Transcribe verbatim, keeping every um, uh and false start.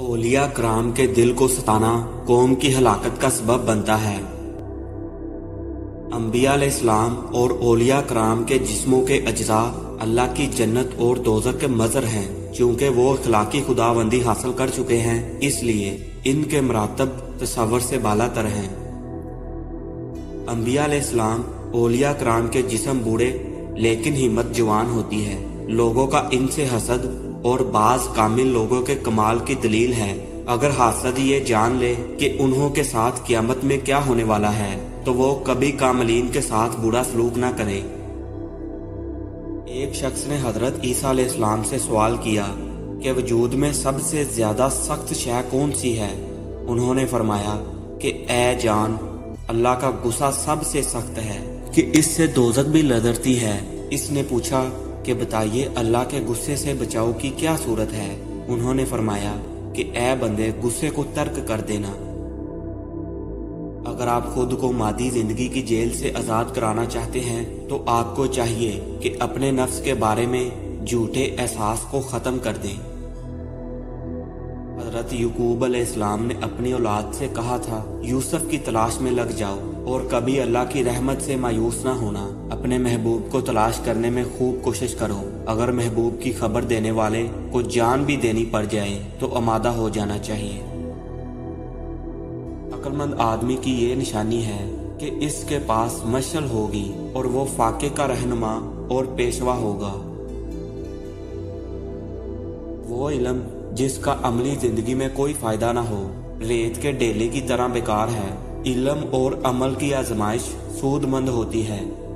ओलिया ग्राम के दिल को सताना कौम की हलाकत का सबब बनता है। अंबिया अलैहिस्सलाम और ओलिया कराम के जिस्मों के अज्जा अल्लाह की जन्नत और दोज़ख के मज़र हैं, क्योंकि वो अखलाकी खुदाबंदी हासिल कर चुके हैं, इसलिए इनके मरातब तस्वर से बालातर हैं। अंबिया अलैहिस्सलाम ओलिया कराम के जिस्म बूढ़े लेकिन हिम्मत जवान होती है। लोगों का इनसे हसद और बाज़ कामिल लोगों के कमाल की दलील है। अगर हासद ये जान ले कि उन्हों के साथ क़यामत में क्या होने वाला है तो वो कभी कामलीन के साथ बुरा सलूक ना करे। एक शख्स ने हजरत ईसा अलैहिस्सलाम से सवाल किया कि वजूद में सबसे ज्यादा सख्त शय कौन सी है। उन्होंने फरमाया कि ए जान, अल्लाह का गुस्सा सबसे सख्त है कि इससे दोजक भी लदरती है। इसने पूछा कि बताइए अल्लाह के गुस्से से बचाव की क्या सूरत है। उन्होंने फरमाया कि ए बंदे, गुस्से को तर्क कर देना। अगर आप खुद को मादी जिंदगी की जेल से आज़ाद कराना चाहते हैं तो आपको चाहिए कि अपने नफ्स के बारे में झूठे एहसास को ख़त्म कर दें। हज़रत याकूब अलैहिस्सलाम ने अपनी औलाद से कहा था, यूसुफ की तलाश में लग जाओ और कभी अल्लाह की रहमत से मायूस ना होना। अपने महबूब को तलाश करने में खूब कोशिश करो। अगर महबूब की खबर देने वाले को जान भी देनी पड़ जाए तो आमादा हो जाना चाहिए। अक्लमंद आदमी की ये निशानी है कि इसके पास मशाल होगी और वो फाके का रहनुमा और पेशवा होगा। वो इलम जिसका अमली जिंदगी में कोई फायदा ना हो, रेत के डेले की तरह बेकार है। इलम और अमल की आजमाइश सूदमंद होती है।